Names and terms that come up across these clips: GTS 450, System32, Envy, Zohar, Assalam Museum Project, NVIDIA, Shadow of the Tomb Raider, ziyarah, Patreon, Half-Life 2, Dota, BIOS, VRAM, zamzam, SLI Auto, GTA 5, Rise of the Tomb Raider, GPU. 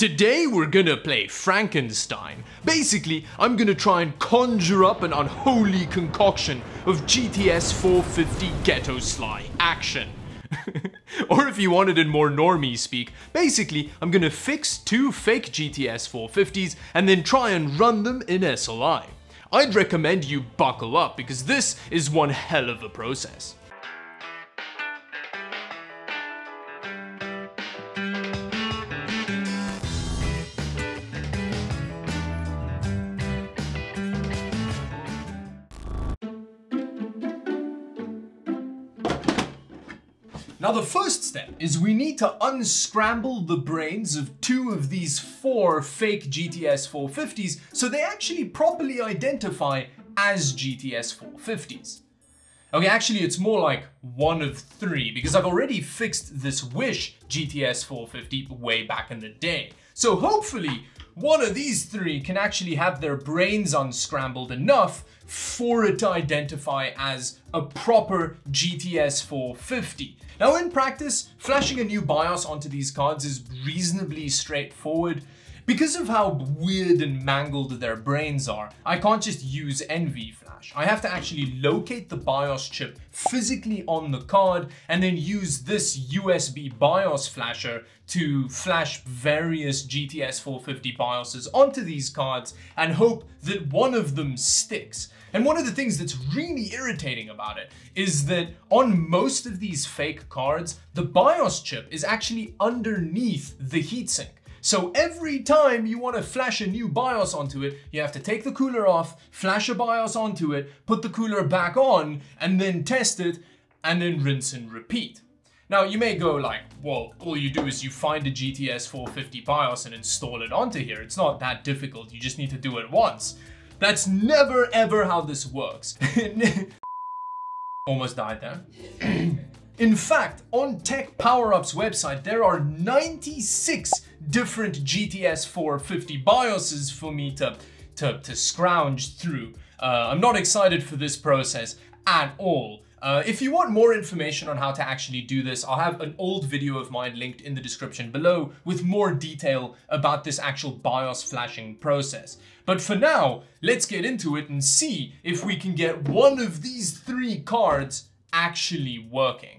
Today we're gonna play Frankenstein. Basically, I'm gonna try and conjure up an unholy concoction of GTS 450 ghetto sly action. Or if you want it in more normie speak, basically I'm gonna fix two fake GTS 450s and then try and run them in SLI. I'd recommend you buckle up because this is one hell of a process. Now the first step is we need to unscramble the brains of two of these four fake GTS 450s so they actually properly identify as GTS 450s. Okay, actually it's more like one of three because I've already fixed this Wish GTS 450 way back in the day. So hopefully one of these three can actually have their brains unscrambled enough for it to identify as a proper GTS 450. Now in practice, flashing a new BIOS onto these cards is reasonably straightforward. Because of how weird and mangled their brains are, I can't just use Envy flash. I have to actually locate the BIOS chip physically on the card and then use this USB BIOS flasher to flash various GTS 450 BIOSes onto these cards and hope that one of them sticks. And one of the things that's really irritating about it is that on most of these fake cards, the BIOS chip is actually underneath the heatsink. So every time you want to flash a new BIOS onto it, you have to take the cooler off, flash a BIOS onto it, put the cooler back on, and then test it, and then rinse and repeat. Now you may go like, well, all you do is you find a GTS 450 BIOS and install it onto here. It's not that difficult, you just need to do it once. That's never ever how this works. Almost died there. In fact, on Tech Power-Up's website, there are 96 different GTS 450 BIOSes for me to scrounge through. I'm not excited for this process at all. If you want more information on how to actually do this, I'll have an old video of mine linked in the description below with more detail about this actual BIOS flashing process. But for now, let's get into it and see if we can get one of these three cards actually working.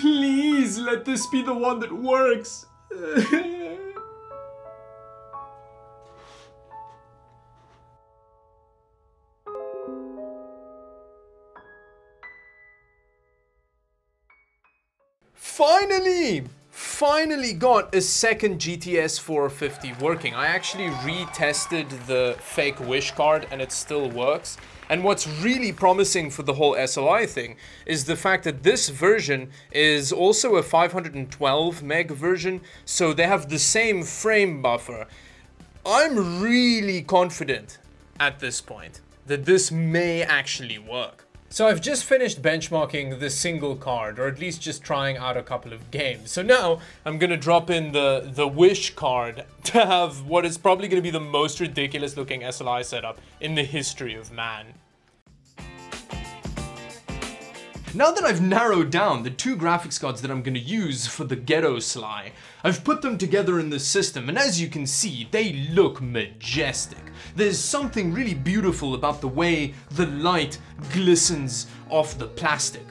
Please let this be the one that works. Finally got a second GTS 450 working. I actually retested the fake Wish card and it still works. And what's really promising for the whole SLI thing is the fact that this version is also a 512 meg version, so they have the same frame buffer. I'm really confident at this point that this may actually work. So I've just finished benchmarking the single card, or at least just trying out a couple of games. So now I'm gonna drop in the Wish card to have what is probably gonna be the most ridiculous looking SLI setup in the history of man. Now that I've narrowed down the two graphics cards that I'm going to use for the Ghetto SLI, I've put them together in this system, and as you can see, they look majestic. There's something really beautiful about the way the light glistens off the plastic.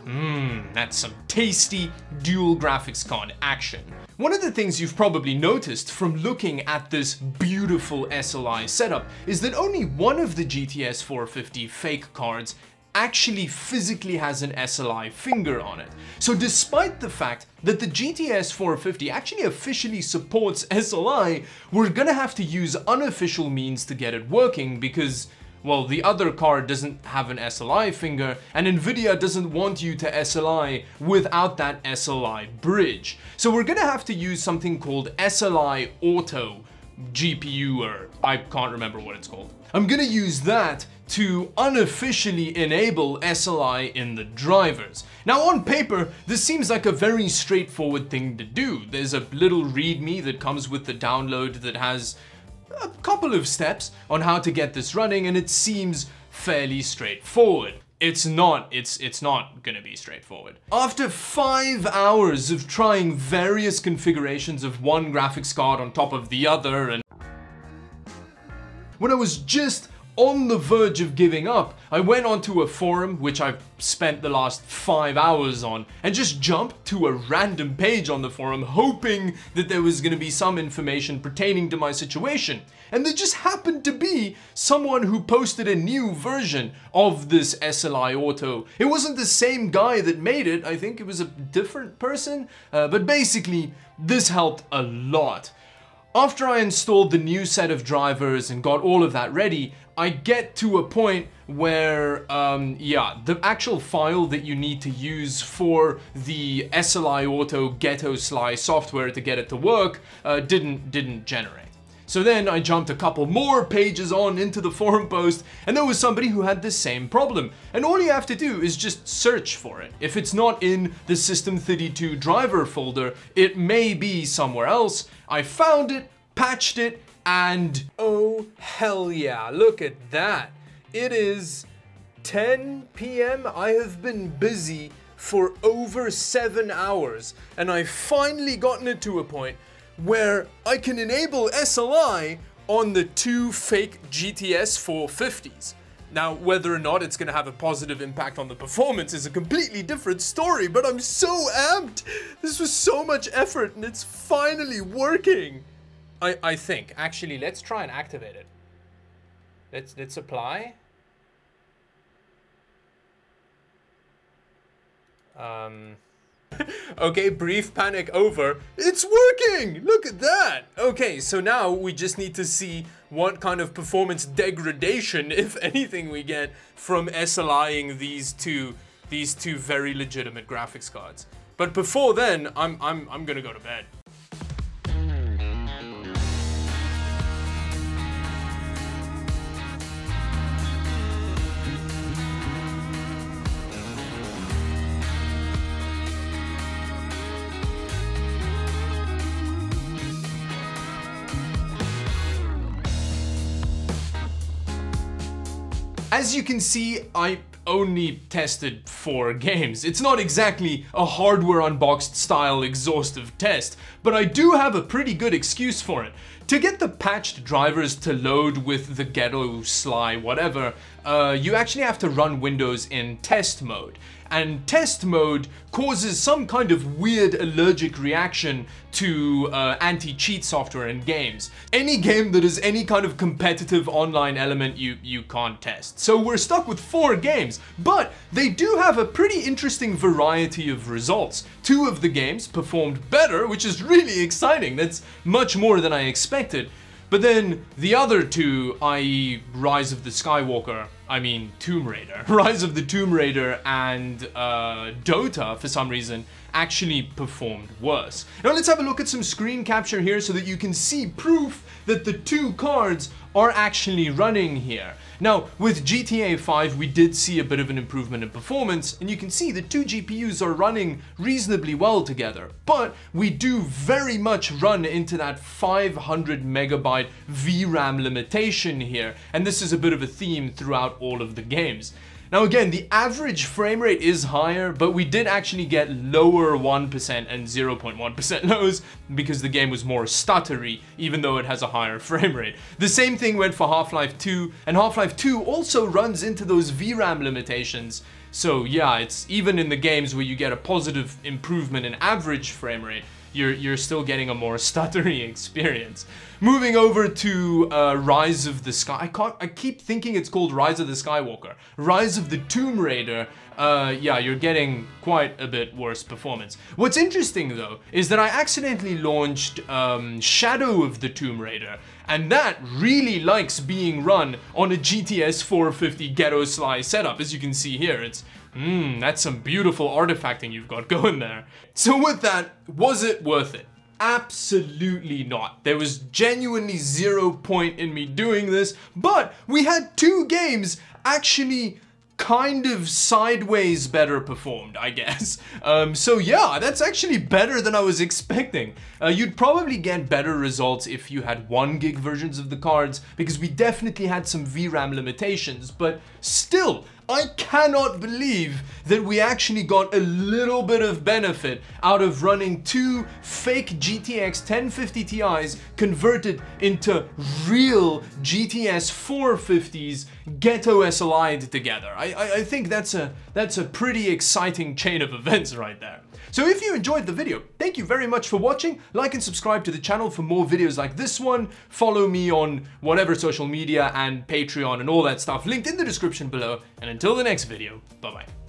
That's some tasty dual graphics card action. One of the things you've probably noticed from looking at this beautiful SLI setup is that only one of the GTS 450 fake cards actually physically has an SLI finger on it. So despite the fact that the GTS 450 actually officially supports SLI, we're gonna have to use unofficial means to get it working because, well, the other card doesn't have an SLI finger, and NVIDIA doesn't want you to SLI without that SLI bridge. So we're gonna have to use something called SLI Auto GPU, or I can't remember what it's called. I'm gonna use that to unofficially enable SLI in the drivers. Now on paper, this seems like a very straightforward thing to do. There's a little README that comes with the download that has a couple of steps on how to get this running, and it seems fairly straightforward. It's not gonna be straightforward. After 5 hours of trying various configurations of one graphics card on top of the other, and when I was just on the verge of giving up, I went onto a forum, which I've spent the last 5 hours on, and just jumped to a random page on the forum, hoping that there was going to be some information pertaining to my situation. And there just happened to be someone who posted a new version of this SLI Auto. It wasn't the same guy that made it, I think it was a different person, but basically, this helped a lot. After I installed the new set of drivers and got all of that ready, I get to a point where, the actual file that you need to use for the SLI Auto Ghetto SLI software to get it to work didn't generate. So then I jumped a couple more pages on into the forum post, and there was somebody who had the same problem. And all you have to do is just search for it. If it's not in the System32 driver folder, it may be somewhere else. I found it, patched it, and oh hell yeah, look at that. It is 10 p.m. I have been busy for over 7 hours, and I've finally gotten it to a point where I can enable SLI on the two fake GTS 450s. Now, whether or not it's gonna have a positive impact on the performance is a completely different story, but I'm so amped! This was so much effort, and it's finally working! I think. Actually, let's try and activate it. Let's apply. Okay, brief panic over. It's working! Look at that! Okay, so now we just need to see what kind of performance degradation, if anything, we get from SLIing these two very legitimate graphics cards. But before then, I'm gonna go to bed. As you can see, I only tested 4 games. It's not exactly a hardware unboxed style exhaustive test, but I do have a pretty good excuse for it. To get the patched drivers to load with the Ghetto SLI whatever, you actually have to run Windows in test mode. And test mode causes some kind of weird allergic reaction to anti-cheat software in games. Any game that has any kind of competitive online element, you can't test. So we're stuck with 4 games, but they do have a pretty interesting variety of results. 2 of the games performed better, which is really exciting. That's much more than I expected. But then the other 2, i.e. Rise of the Tomb Raider and Dota, for some reason, actually performed worse. Now let's have a look at some screen capture here so that you can see proof that the 2 cards are actually running here. Now, with GTA 5, we did see a bit of an improvement in performance, and you can see the 2 GPUs are running reasonably well together, but we do very much run into that 500 megabyte VRAM limitation here, and this is a bit of a theme throughout all of the games. Now again, the average frame rate is higher, but we did actually get lower 1% and 0.1% lows because the game was more stuttery, even though it has a higher frame rate. The same thing went for Half-Life 2, and Half-Life 2 also runs into those VRAM limitations. So yeah, it's even in the games where you get a positive improvement in average frame rate, you're still getting a more stuttery experience. Moving over to Rise of the Sky, I keep thinking it's called Rise of the Skywalker. Rise of the Tomb Raider, yeah, you're getting quite a bit worse performance. What's interesting though, is that I accidentally launched Shadow of the Tomb Raider, and that really likes being run on a GTS 450 ghetto slice setup. As you can see here, it's that's some beautiful artifacting you've got going there. So with that, was it worth it? Absolutely not. There was genuinely zero point in me doing this, but we had two games actually kind of sideways better performed, I guess. So yeah, that's actually better than I was expecting. You'd probably get better results if you had 1 gig versions of the cards, because we definitely had some VRAM limitations, but still, I cannot believe that we actually got a little bit of benefit out of running two fake GTX 1050 Ti's converted into real GTS 450s ghetto SLI'd together. I think that's a pretty exciting chain of events right there. So if you enjoyed the video, thank you very much for watching. Like and subscribe to the channel for more videos like this one. Follow me on whatever social media and Patreon and all that stuff linked in the description below. And until the next video, bye-bye.